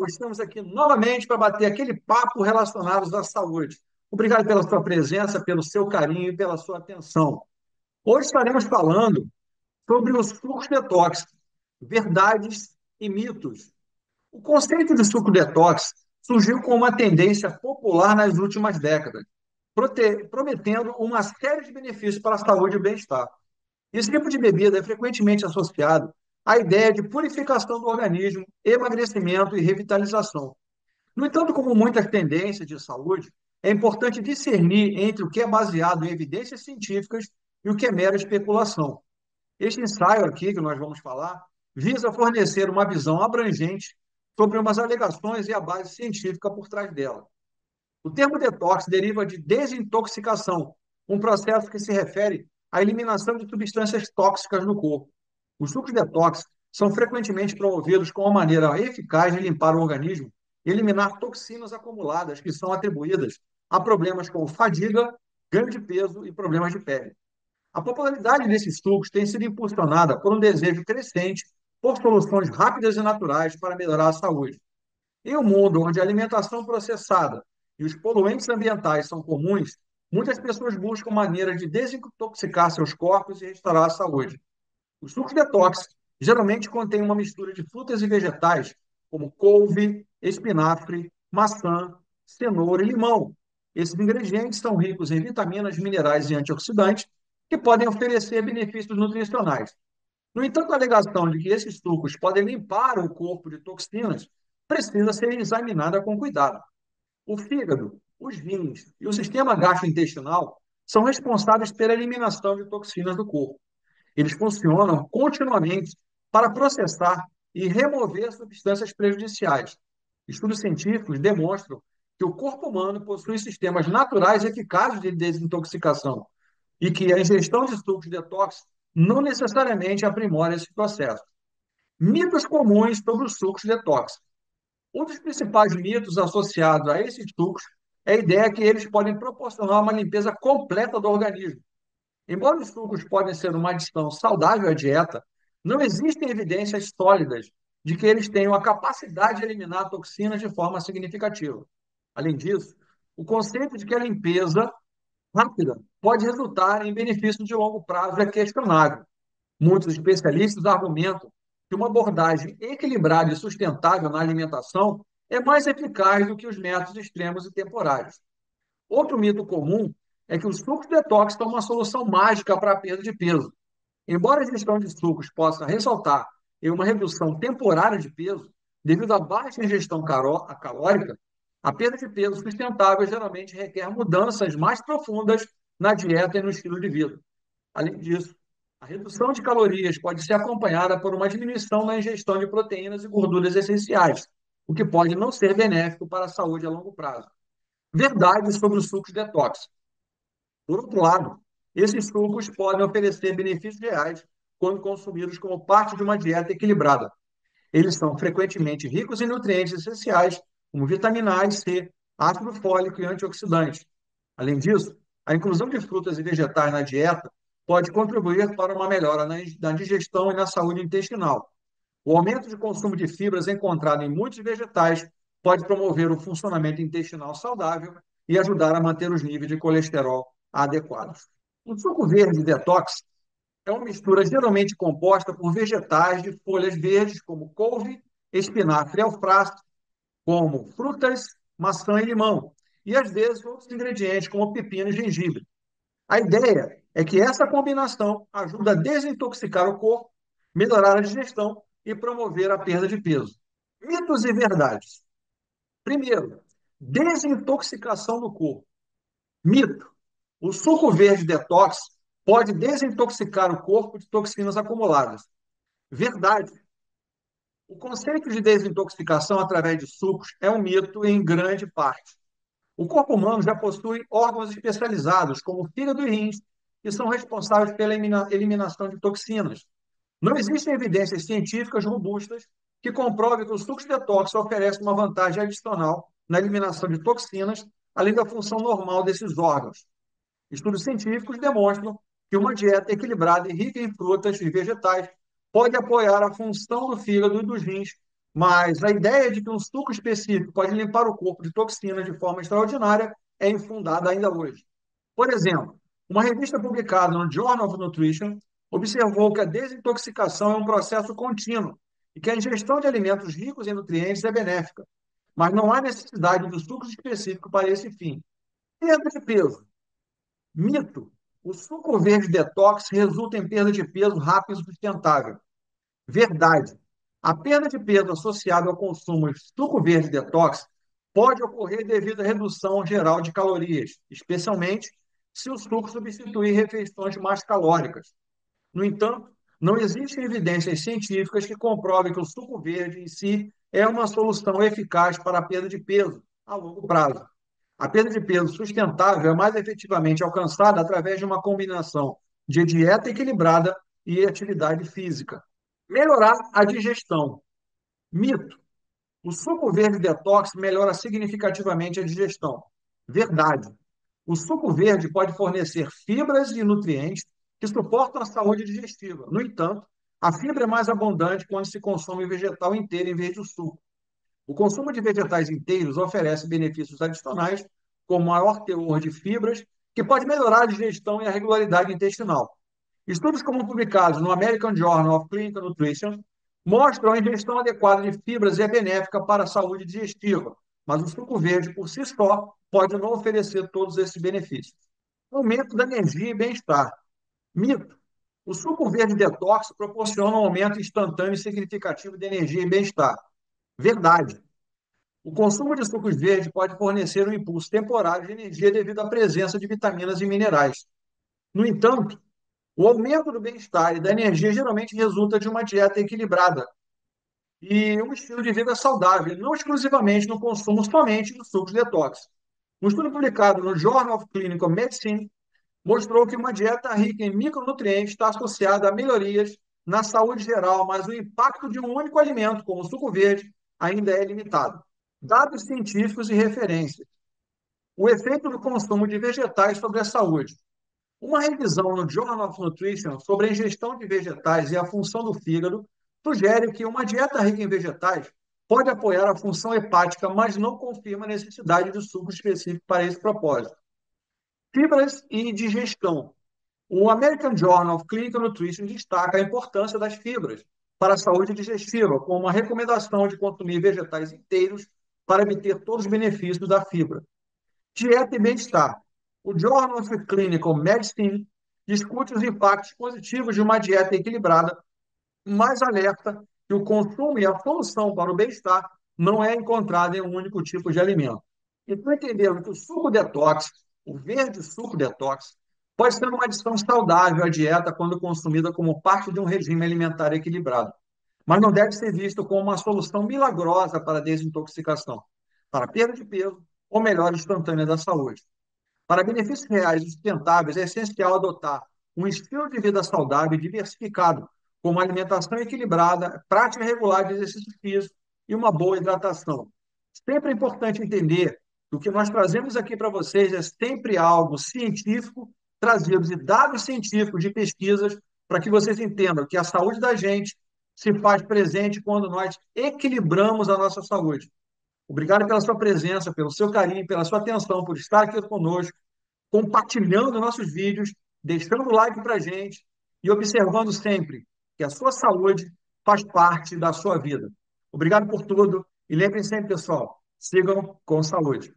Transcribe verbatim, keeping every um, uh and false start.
pessoal, estamos aqui novamente para bater aquele papo relacionado à saúde. Obrigado pela sua presença, pelo seu carinho e pela sua atenção. Hoje estaremos falando sobre os sucos detox, verdades e mitos. O conceito de suco detox surgiu como uma tendência popular nas últimas décadas, prometendo uma série de benefícios para a saúde e o bem-estar. Esse tipo de bebida é frequentemente associado à ideia de purificação do organismo, emagrecimento e revitalização. No entanto, como muitas tendências de saúde, é importante discernir entre o que é baseado em evidências científicas e o que é mera especulação. Este ensaio aqui que nós vamos falar visa fornecer uma visão abrangente sobre umas alegações e a base científica por trás dela. O termo detox deriva de desintoxicação, um processo que se refere à eliminação de substâncias tóxicas no corpo. Os sucos detox são frequentemente promovidos como uma maneira eficaz de limpar o organismo e eliminar toxinas acumuladas que são atribuídas a problemas como fadiga, ganho de peso e problemas de pele. A popularidade desses sucos tem sido impulsionada por um desejo crescente por soluções rápidas e naturais para melhorar a saúde. Em um mundo onde a alimentação processada e os poluentes ambientais são comuns, muitas pessoas buscam maneiras de desintoxicar seus corpos e restaurar a saúde. Os sucos detox geralmente contêm uma mistura de frutas e vegetais, como couve, espinafre, maçã, cenoura e limão. Esses ingredientes são ricos em vitaminas, minerais e antioxidantes, que podem oferecer benefícios nutricionais. No entanto, a alegação de que esses sucos podem limpar o corpo de toxinas precisa ser examinada com cuidado. O fígado, os rins e o sistema gastrointestinal são responsáveis pela eliminação de toxinas do corpo. Eles funcionam continuamente para processar e remover substâncias prejudiciais. Estudos científicos demonstram que o corpo humano possui sistemas naturais eficazes de desintoxicação, e que a ingestão de sucos detox não necessariamente aprimora esse processo. Mitos comuns sobre os sucos detox. Um dos principais mitos associados a esses sucos é a ideia que eles podem proporcionar uma limpeza completa do organismo. Embora os sucos podem ser uma adição saudável à dieta, não existem evidências sólidas de que eles tenham a capacidade de eliminar toxinas de forma significativa. Além disso, o conceito de que a limpeza rápida pode resultar em benefícios de longo prazo é questionável. Muitos especialistas argumentam que uma abordagem equilibrada e sustentável na alimentação é mais eficaz do que os métodos extremos e temporários. Outro mito comum é que os sucos detox são uma solução mágica para a perda de peso. Embora a ingestão de sucos possa resultar em uma redução temporária de peso, devido à baixa ingestão calórica, a perda de peso sustentável geralmente requer mudanças mais profundas na dieta e no estilo de vida. Além disso, a redução de calorias pode ser acompanhada por uma diminuição na ingestão de proteínas e gorduras essenciais, o que pode não ser benéfico para a saúde a longo prazo. Verdades sobre os sucos detox. Por outro lado, esses sucos podem oferecer benefícios reais quando consumidos como parte de uma dieta equilibrada. Eles são frequentemente ricos em nutrientes essenciais, como vitamina A e C, ácido fólico e antioxidantes. Além disso, a inclusão de frutas e vegetais na dieta pode contribuir para uma melhora na digestão e na saúde intestinal. O aumento de consumo de fibras encontrado em muitos vegetais pode promover um funcionamento intestinal saudável e ajudar a manter os níveis de colesterol adequados. O suco verde detox é uma mistura geralmente composta por vegetais de folhas verdes, como couve, espinafre e alface, como frutas, maçã e limão, e às vezes outros ingredientes como pepino e gengibre. A ideia é que essa combinação ajuda a desintoxicar o corpo, melhorar a digestão e promover a perda de peso. Mitos e verdades. Primeiro, desintoxicação do corpo. Mito. O suco verde detox pode desintoxicar o corpo de toxinas acumuladas. Verdade. O conceito de desintoxicação através de sucos é um mito em grande parte. O corpo humano já possui órgãos especializados, como o fígado e rins, que são responsáveis pela eliminação de toxinas. Não existem evidências científicas robustas que comprovem que os sucos detox oferecem uma vantagem adicional na eliminação de toxinas, além da função normal desses órgãos. Estudos científicos demonstram que uma dieta equilibrada e rica em frutas e vegetais pode apoiar a função do fígado e dos rins Mas a ideia de que um suco específico pode limpar o corpo de toxinas de forma extraordinária é infundada ainda hoje. Por exemplo, uma revista publicada no Journal of Nutrition observou que a desintoxicação é um processo contínuo e que a ingestão de alimentos ricos em nutrientes é benéfica, mas não há necessidade de sucos específicos para esse fim. Perda de peso. Mito. O suco verde detox resulta em perda de peso rápida e sustentável. Verdade. A perda de peso associada ao consumo de suco verde detox pode ocorrer devido à redução geral de calorias, especialmente se o suco substituir refeições mais calóricas. No entanto, não existem evidências científicas que comprovem que o suco verde em si é uma solução eficaz para a perda de peso a longo prazo. A perda de peso sustentável é mais efetivamente alcançada através de uma combinação de dieta equilibrada e atividade física. Melhorar a digestão. Mito. O suco verde detox melhora significativamente a digestão. Verdade. O suco verde pode fornecer fibras e nutrientes que suportam a saúde digestiva. No entanto, a fibra é mais abundante quando se consome vegetal inteiro em vez do suco. O consumo de vegetais inteiros oferece benefícios adicionais, como maior teor de fibras, que pode melhorar a digestão e a regularidade intestinal. Estudos como publicados no American Journal of Clinical Nutrition mostram a ingestão adequada de fibras é benéfica para a saúde digestiva, mas o suco verde, por si só, pode não oferecer todos esses benefícios. Aumento da energia e bem-estar. Mito. O suco verde detox proporciona um aumento instantâneo e significativo de energia e bem-estar. Verdade. O consumo de sucos verdes pode fornecer um impulso temporário de energia devido à presença de vitaminas e minerais. No entanto, o aumento do bem-estar e da energia geralmente resulta de uma dieta equilibrada e um estilo de vida saudável, não exclusivamente no consumo somente dos sucos detox. Um estudo publicado no Journal of Clinical Medicine mostrou que uma dieta rica em micronutrientes está associada a melhorias na saúde geral, mas o impacto de um único alimento, como o suco verde, ainda é limitado. Dados científicos e referências. O efeito do consumo de vegetais sobre a saúde. Uma revisão no Journal of Nutrition sobre a ingestão de vegetais e a função do fígado sugere que uma dieta rica em vegetais pode apoiar a função hepática, mas não confirma a necessidade de suco específico para esse propósito. Fibras e digestão. O American Journal of Clinical Nutrition destaca a importância das fibras para a saúde digestiva, com uma recomendação de consumir vegetais inteiros para obter todos os benefícios da fibra. Dieta e bem-estar. O Journal of Clinical Medicine discute os impactos positivos de uma dieta equilibrada, mas alerta que o consumo e a solução para o bem-estar não é encontrada em um único tipo de alimento. Então, entendemos que o suco detox, o verde suco detox, pode ser uma adição saudável à dieta quando consumida como parte de um regime alimentar equilibrado, mas não deve ser visto como uma solução milagrosa para a desintoxicação, para a perda de peso ou melhora instantânea da saúde. Para benefícios reais e sustentáveis, é essencial adotar um estilo de vida saudável e diversificado, com uma alimentação equilibrada, prática regular de exercício físico e uma boa hidratação. Sempre é importante entender que o que nós trazemos aqui para vocês é sempre algo científico, trazidos e dados científicos de pesquisas para que vocês entendam que a saúde da gente se faz presente quando nós equilibramos a nossa saúde. Obrigado pela sua presença, pelo seu carinho, pela sua atenção, por estar aqui conosco, compartilhando nossos vídeos, deixando o like para a gente e observando sempre que a sua saúde faz parte da sua vida. Obrigado por tudo e lembrem sempre, pessoal, sigam com saúde.